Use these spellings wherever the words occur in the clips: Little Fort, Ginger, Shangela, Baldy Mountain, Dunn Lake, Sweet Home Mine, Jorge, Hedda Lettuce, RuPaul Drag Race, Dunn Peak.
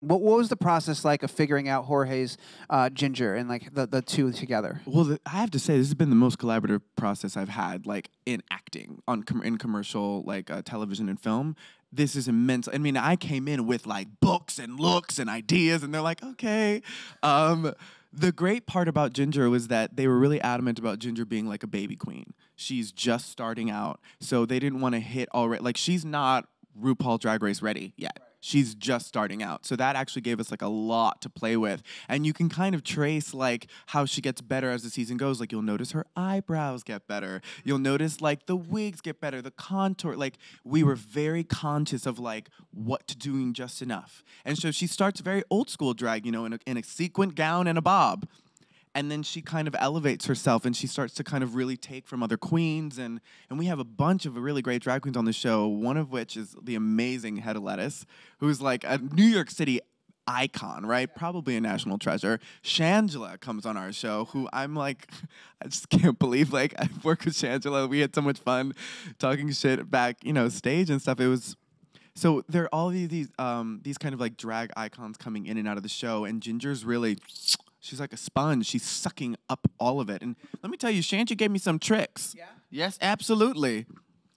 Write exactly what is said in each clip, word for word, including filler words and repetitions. What, what was the process like of figuring out Jorge's uh, Ginger and like the, the two together? Well, the, I have to say this has been the most collaborative process I've had, like in acting on com in commercial, like uh, television and film. This is immense. I mean, I came in with like books and looks and ideas, and they're like, okay. Um, the great part about Ginger was that they were really adamant about Ginger being like a baby queen. She's just starting out, so they didn't want to hit already. Like she's not RuPaul Drag Race ready yet. She's just starting out. So that actually gave us like a lot to play with. And you can kind of trace like how she gets better as the season goes. Like you'll notice her eyebrows get better. You'll notice like the wigs get better, the contour. Like we were very conscious of like what to doing just enough. And so she starts very old school drag, you know, in a, in a sequined gown and a bob. And then she kind of elevates herself and she starts to kind of really take from other queens. And, and we have a bunch of really great drag queens on the show, one of which is the amazing Hedda Lettuce, who's like a New York City icon, right? Probably a national treasure. Shangela comes on our show, who I'm like, I just can't believe, like, I've worked with Shangela. We had so much fun talking shit back, you know, stage and stuff. It was... So there are all these, um, these kind of like drag icons coming in and out of the show, and Ginger's really... She's like a sponge. She's sucking up all of it. And let me tell you, Shanti gave me some tricks. Yeah. Yes, absolutely.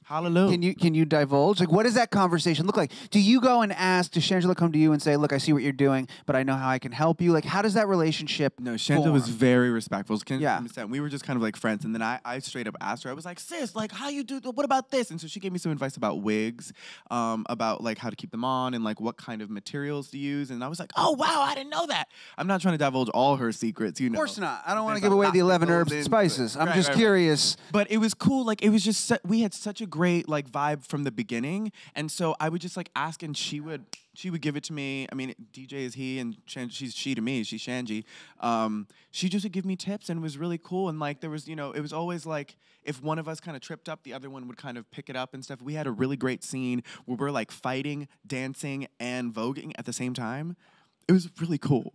Hallelujah. Can you can you divulge? Like, what does that conversation look like? Do you go and ask? Does Shangela come to you and say, "Look, I see what you're doing, but I know how I can help you"? Like, how does that relationship? No, Shangela was very respectful. Can yeah. Understand? We were just kind of like friends, and then I, I straight up asked her. I was like, "Sis, like, how you do? What about this?" And so she gave me some advice about wigs, um, about like how to keep them on and like what kind of materials to use. And I was like, "Oh wow, I didn't know that." I'm not trying to divulge all her secrets, you know. Of course not. I don't want to give away the eleven herbs and spices. I'm just curious. But it was cool. Like, it was just we had such a great great like vibe from the beginning, and so I would just like ask, and she would she would give it to me. I mean, D J is he, and Shan she's she to me. She's Shanji. Um, she just would give me tips, and it was really cool. And like there was, you know, it was always like if one of us kind of tripped up, the other one would kind of pick it up and stuff. We had a really great scene where we're like fighting, dancing, and voguing at the same time. It was really cool.